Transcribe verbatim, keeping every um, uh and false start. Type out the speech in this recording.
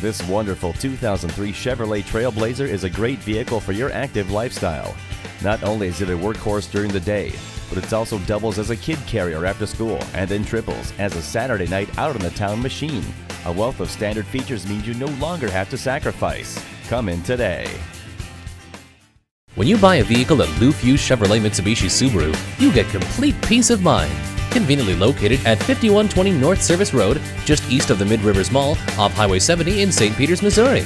This wonderful two thousand three Chevrolet Trailblazer is a great vehicle for your active lifestyle. Not only is it a workhorse during the day, but it also doubles as a kid carrier after school and then triples as a Saturday night out in the town machine. A wealth of standard features means you no longer have to sacrifice. Come in today. When you buy a vehicle at Lou Fusz Chevrolet Mitsubishi Subaru, you get complete peace of mind. Conveniently located at fifty-one twenty North Service Road, just east of the Mid-Rivers Mall, off Highway seventy in Saint Peters, Missouri.